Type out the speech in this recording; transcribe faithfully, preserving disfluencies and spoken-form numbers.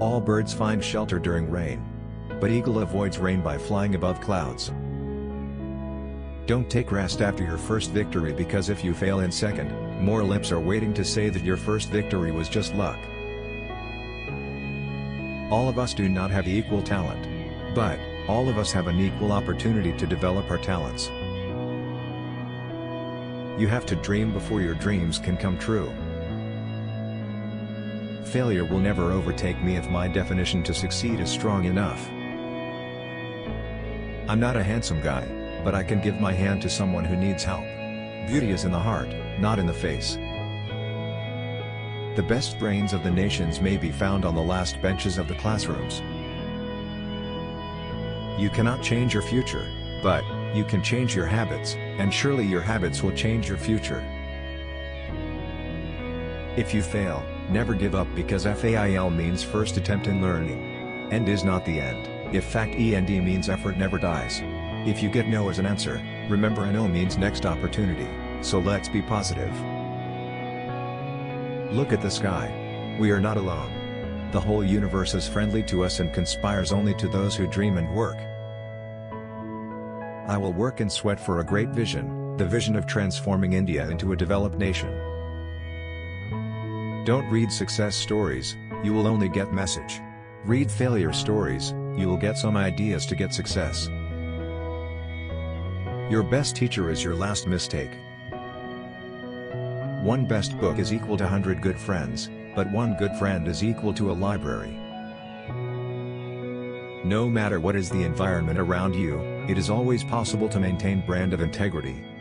All birds find shelter during rain. But eagle avoids rain by flying above clouds. Don't take rest after your first victory, because if you fail in second, more lips are waiting to say that your first victory was just luck. All of us do not have equal talent. But, all of us have an equal opportunity to develop our talents. You have to dream before your dreams can come true. Failure will never overtake me if my definition to succeed is strong enough. I'm not a handsome guy, but I can give my hand to someone who needs help. Beauty is in the heart, not in the face. The best brains of the nations may be found on the last benches of the classrooms. You cannot change your future, but you can change your habits, and surely your habits will change your future. If you fail, never give up, because fail means first attempt in learning. End is not the end, if fact end means effort never dies. If you get no as an answer, remember an O means next opportunity, so let's be positive. Look at the sky. We are not alone. The whole universe is friendly to us and conspires only to those who dream and work. I will work and sweat for a great vision, the vision of transforming India into a developed nation. Don't read success stories, you will only get message. Read failure stories, you will get some ideas to get success. Your best teacher is your last mistake. One best book is equal to one hundred good friends, but one good friend is equal to a library. No matter what is the environment around you, it is always possible to maintain brand of integrity.